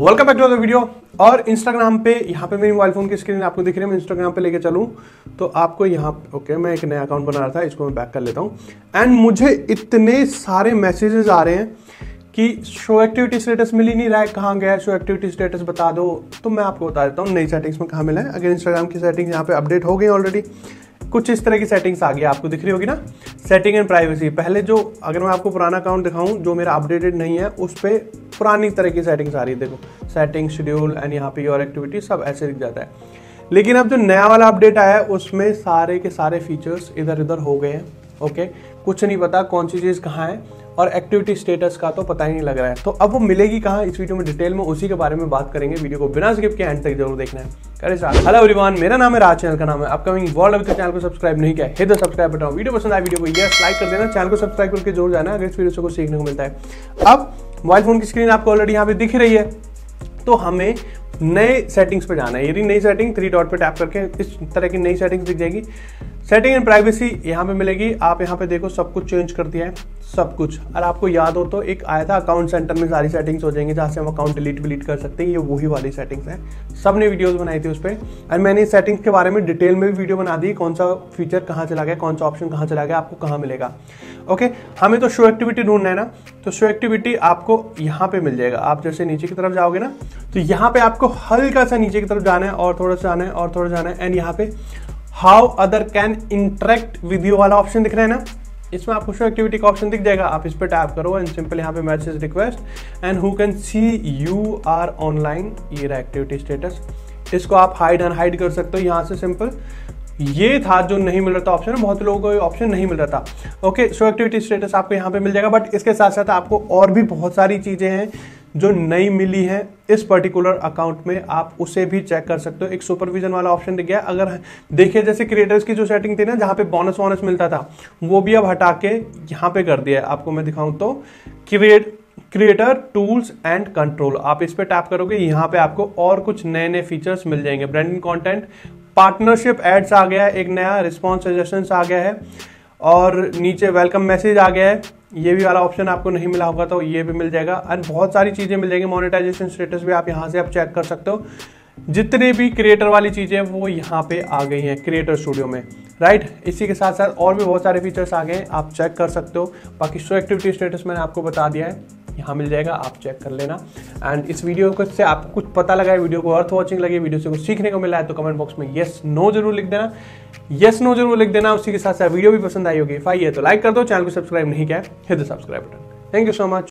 Welcome back to the video. और Instagram पे यहाँ पे मेरे मोबाइल फ़ोन की स्क्रीन आपको दिख रही है। मैं इंस्टाग्राम पे लेके चलूँ तो आपको यहाँ ओके, मैं एक नया अकाउंट बना रहा था, इसको मैं बैक कर लेता हूँ। एंड मुझे इतने सारे मैसेजेस आ रहे हैं कि शो एक्टिविटी स्टेटस मिल ही नहीं रहा है, कहाँ गया शो एक्टिविटी स्टेटस बता दो। तो मैं आपको बता देता हूँ नई सेटिंग्स में कहाँ मिला है। अगर इंस्टाग्राम की सेटिंग्स यहाँ पर अपडेट हो गई ऑलरेडी, कुछ इस तरह की सेटिंग्स आ गई, आपको दिख रही होगी ना, सेटिंग एंड प्राइवेसी। पहले जो, अगर मैं आपको पुराना अकाउंट दिखाऊं जो मेरा अपडेटेड नहीं है, उस पर पुरानी तरह की सेटिंग्स आ रही है। देखो सेटिंग, शेड्यूल एंड यहाँ पे योर एक्टिविटी, सब ऐसे दिख जाता है। लेकिन अब जो नया वाला अपडेट आया है उसमें सारे के सारे फीचर्स इधर उधर हो गए हैं। ओके, कुछ नहीं पता कौन सी चीज़ कहाँ है, और एक्टिविटी स्टेटस का तो पता ही नहीं लग रहा है। तो अब वो मिलेगी कहाँ, इस वीडियो में डिटेल में उसी के बारे में बात करेंगे। वीडियो को बिना स्किप के एंड तक जरूर देखना है। अरे साहब, हेलो एवरीवन, मेरा नाम है राज, चैनल का नाम है अपकमिंग वर्ल्ड। अगर चैनल को सब्सक्राइब नहीं किया है तो सब्सक्राइब बटन, वीडियो पसंद आए वीडियो को यस लाइक कर देना, चैनल को सब्सक्राइब करके जरूर जाना अगर इस वीडियो से कुछ सीखने को मिलता है। अब मोबाइल फोन की स्क्रीन आपको ऑलरेडी यहाँ पे दिख रही है, तो हमें नए सेटिंग्स पे जाना है। यदि नई सेटिंग 3 डॉट पे टैप करके इस तरह की नई सेटिंग्स दिख जाएगी। सेटिंग एंड प्राइवेसी यहाँ पे मिलेगी। आप यहाँ पे देखो सब कुछ चेंज कर दिया है, सब कुछ। और आपको याद हो तो एक आया था अकाउंट सेंटर में सारी सेटिंग्स हो जाएंगे, जहाँ से हम अकाउंट डिलीट विलीट कर सकते हैं। ये वही वाली सेटिंग्स है, सब ने वीडियोज़ बनाई थी उस पर, और मैंने इस सेटिंग्स के बारे में डिटेल में भी वीडियो बना दी, कौन सा फीचर कहाँ चला गया, कौन सा ऑप्शन कहाँ चला गया, आपको कहाँ मिलेगा। ओके, हमें तो शो एक्टिविटी ढूंढना है ना, तो शो एक्टिविटी आपको यहाँ पे मिल जाएगा। आप जैसे नीचे की तरफ जाओगे ना, तो यहाँ पे आपको हल्का सा नीचे की तरफ जाना है, और थोड़ा सा जाना है, और थोड़ा जाना है। एंड यहाँ पे how other can interact with you वाला ऑप्शन दिख रहा है ना, इसमें आपको शो एक्टिविटी का ऑप्शन दिख जाएगा। आप इस पर टैप करो एंड सिंपल यहाँ पे message request and who can see you are online, ये रहा एक्टिविटी स्टेटस। इसको आप हाइड अनहाइड कर सकते हो यहाँ से सिंपल। ये था जो नहीं मिल रहा था ऑप्शन, बहुत लोगों को ये ऑप्शन नहीं मिल रहा था। ओके, शो एक्टिविटी स्टेटस आपको यहाँ पे मिल जाएगा। बट इसके साथ साथ आपको और भी बहुत सारी चीज़ें हैं जो नई मिली हैं इस पर्टिकुलर अकाउंट में, आप उसे भी चेक कर सकते हो। एक सुपरविजन वाला ऑप्शन दिख गया। अगर देखिए जैसे क्रिएटर्स की जो सेटिंग थी ना, जहाँ पे बोनस वोनस मिलता था, वो भी अब हटा के यहाँ पे कर दिया है। आपको मैं दिखाऊँ तो क्रिएटर टूल्स एंड कंट्रोल, आप इस पर टैप करोगे, यहाँ पे आपको और कुछ नए नए फीचर्स मिल जाएंगे। ब्रांडिंग कॉन्टेंट, पार्टनरशिप एड्स आ गया है, एक नया रिस्पॉन्स सजेशंस आ गया है, और नीचे वेलकम मैसेज आ गया है। ये भी वाला ऑप्शन आपको नहीं मिला होगा तो ये भी मिल जाएगा, और बहुत सारी चीज़ें मिल जाएंगी। मोनेटाइजेशन स्टेटस भी आप यहाँ से आप चेक कर सकते हो। जितने भी क्रिएटर वाली चीज़ें वो यहाँ पे आ गई हैं क्रिएटर स्टूडियो में, राइट। इसी के साथ साथ और भी बहुत सारे फीचर्स आ गए हैं, आप चेक कर सकते हो। बाकी शो एक्टिविटी स्टेटस मैंने आपको बता दिया है, यहाँ मिल जाएगा, आप चेक कर लेना। एंड इस वीडियो को से आपको कुछ पता लगा है, वीडियो को अर्थ वॉचिंग लगे, वीडियो से कुछ सीखने को मिला है, तो कमेंट बॉक्स में यस नो जरूर लिख देना, यस नो जरूर लिख देना। उसी के साथ साथ वीडियो भी पसंद आई होगी, फाइए तो लाइक कर दो, चैनल को सब्सक्राइब नहीं किया है hit the subscribe button. Thank you so much.